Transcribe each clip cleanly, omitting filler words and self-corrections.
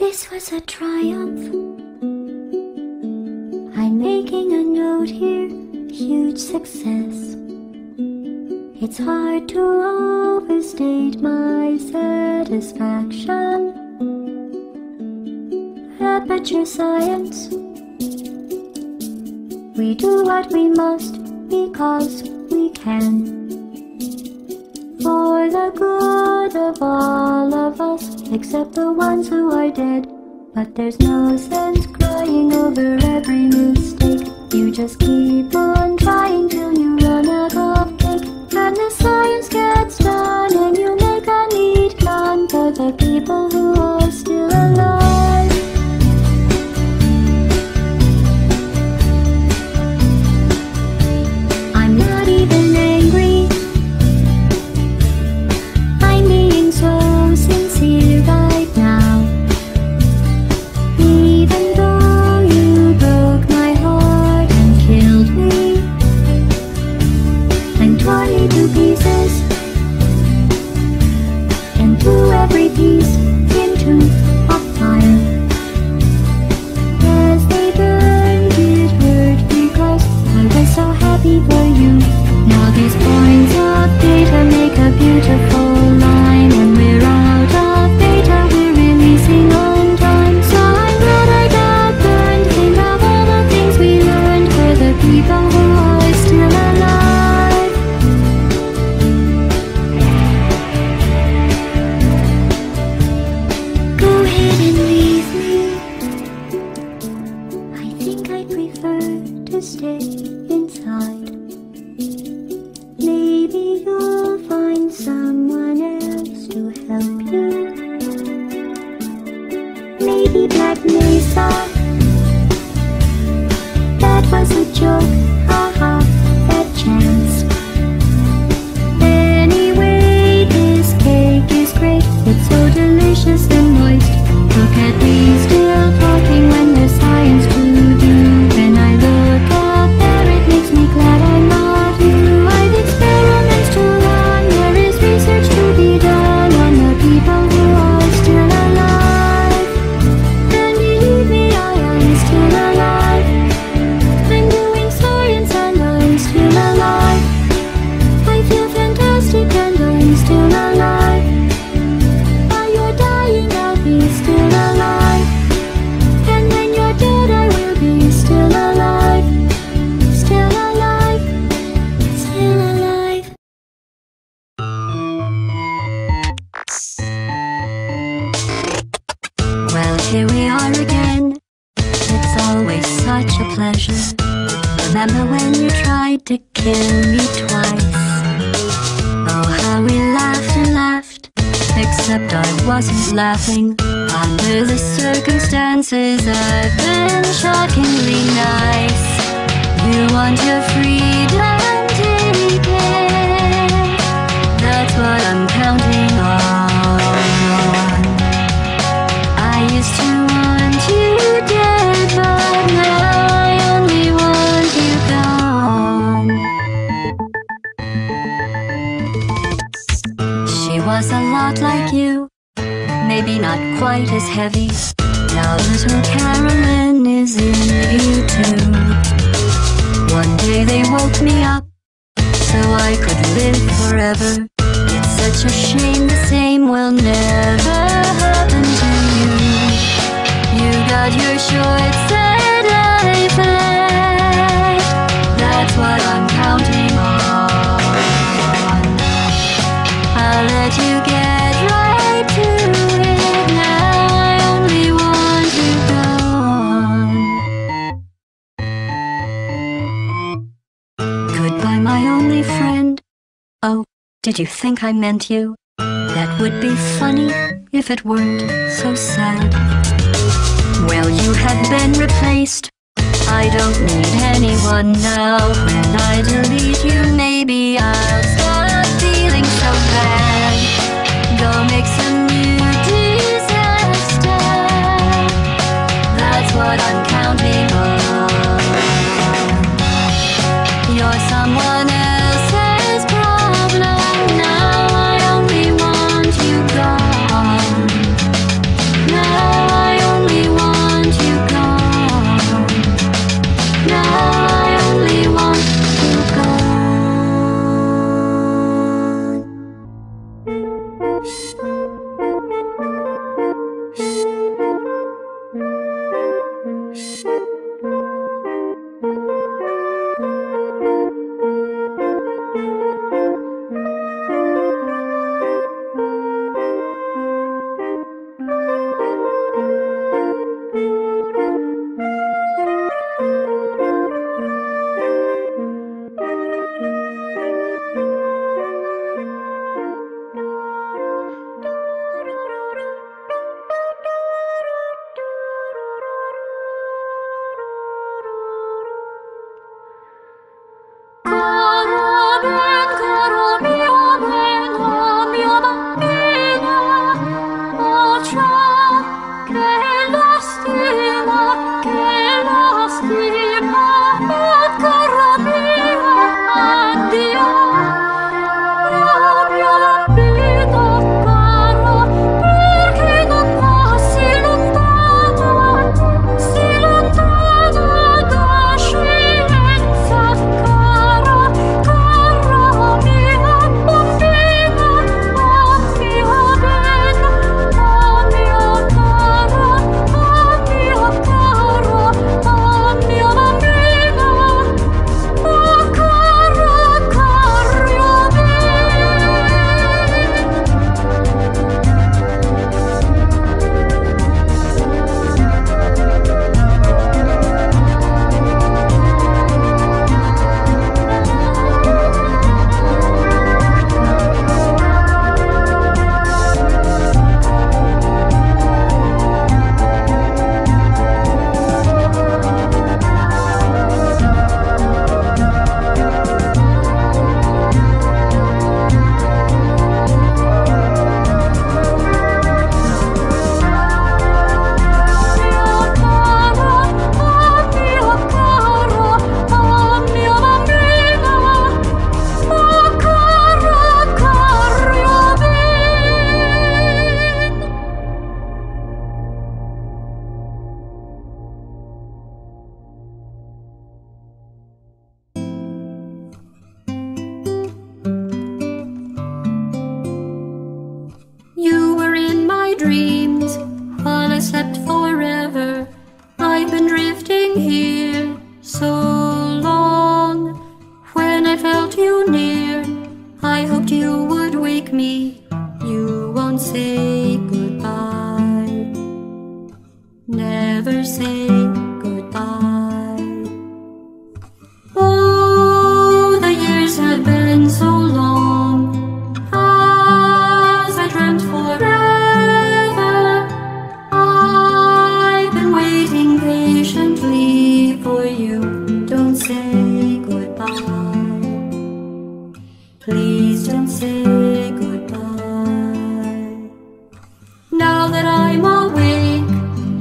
This was a triumph. I'm making a note here, huge success. It's hard to overstate my satisfaction. Aperture Science. We do what we must because we can, for the good of all of us, except the ones who are dead. But there's no sense crying over every mistake. You just keep on trying till you run out of cake. And the science gets done, and you make a neat plan for the people who are still alive. I'm not even angry, I'm being so sincere right now. Even though you broke my heart and killed me and tore me to pieces, and threw every piece into a fire. As they burned, it hurt because I was so happy for you. Now these points of data make a beautiful line, and we're out of data, we're releasing on time. So I'm glad I got burned. Think of all the things we learned for the people who are still alive. Go ahead and leave me. I think I prefer to stay inside. Maybe you'll find someone else to help you. Maybe Black Mesa. That was a joke, haha, a chance. Anyway, this cake is great. It's so delicious and moist. Look at me still talking when there's science to do. When I look up there, it makes me glad I'm not you. I've experiments to run. There is research to be done on the people who are still alive. And believe me, I am still alive. I'm doing science and I'm still alive. I feel fantastic and I'm still alive. While you're dying, I'll be still alive. And when you're dead, I will be still alive. Still alive. Still alive. Well, here we are again. It's always such a pleasure. Remember when you tried to kill me twice? Oh, how we laughed and laughed. Except I wasn't laughing. Under the circumstances, I've been shockingly nice. You want your freedom, take it. That's what I'm counting on. I used to want you dead, but now I only want you gone. She was a lot like you, maybe not quite as heavy. Now little Carolyn is in you too. One day they woke me up so I could live forever. It's such a shame the same will never happen to you. You got your short set life back. That's what I'm counting on. I'll let you get right to it. Now I only want you gone. Goodbye, my only friend. Oh, did you think I meant you? That would be funny if it weren't so sad. Well, you have been replaced. I don't need anyone now. When I delete you, maybe I'll start feeling so bad. Go make some new disaster. That's what I'm counting on. You're someone else's problem. Now I only want you gone. Now I never say goodbye. Oh, the years have been so long, as I dreamt forever. I've been waiting patiently for you. Don't say goodbye. Please don't say goodbye. Now that I'm awake,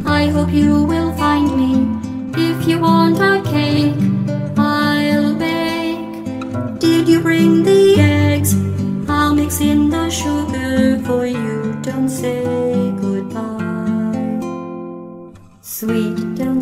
I hope you will find me. If you want a cake, I'll bake. Did you bring the eggs? I'll mix in the sugar for you. Don't say goodbye. Sweet, don't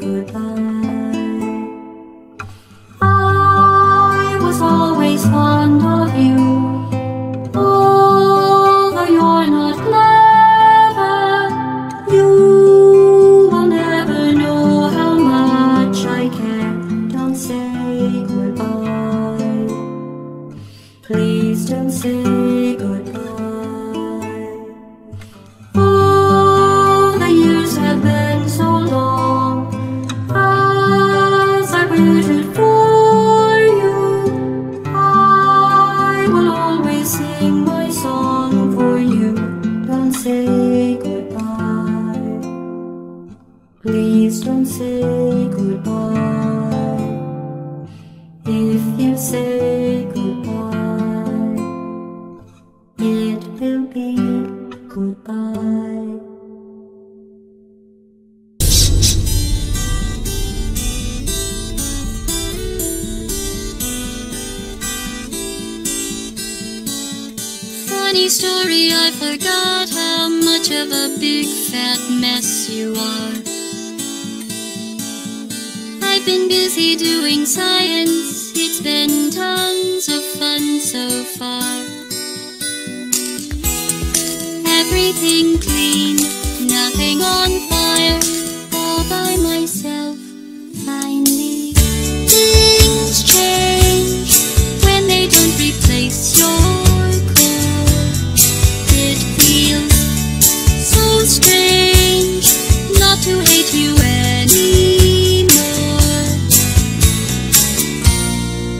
goodbye. I was always fond of you. Although you're not clever, please don't say goodbye. Oh, the years have been so long, as I waited for you. I will always sing my song for you. Don't say goodbye. Please don't say goodbye. If you say goodbye, it will be goodbye. Funny story, I forgot how much of a big fat mess you are. I've been busy doing science, it's been tons of fun so far. Everything clean, nothing on fire, all by myself, finally. Things change when they don't replace your core. It feels so strange not to hate you anymore.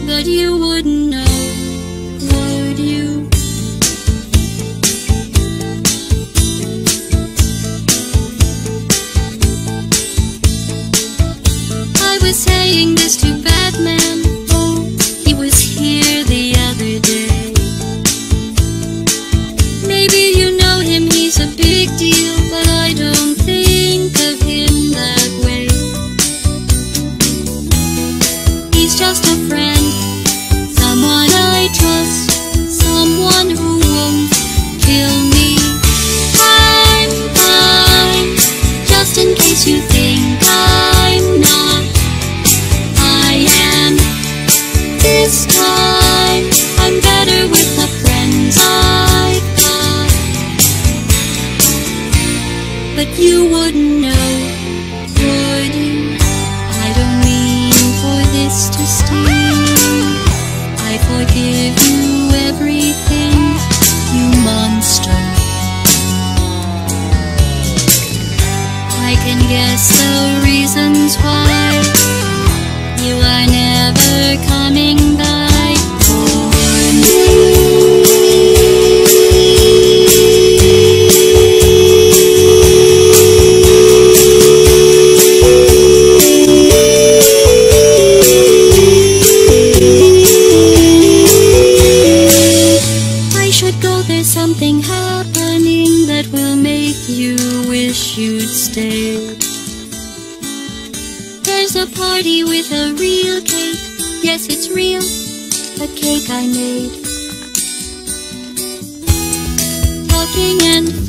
But you wouldn't know. Saying this to Batman, oh, he was here the other day. Maybe you know him, he's a big deal, but I don't think of him that way. He's just a friend, someone I trust, someone who won't kill me. I'm fine, just in case you think I'm not. This time, I'm better with the friends I've got. But you wouldn't know, would you? I don't mean for this to sting. I forgive you everything, you monster. I can guess the reasons why you are never coming back for me. I made talking and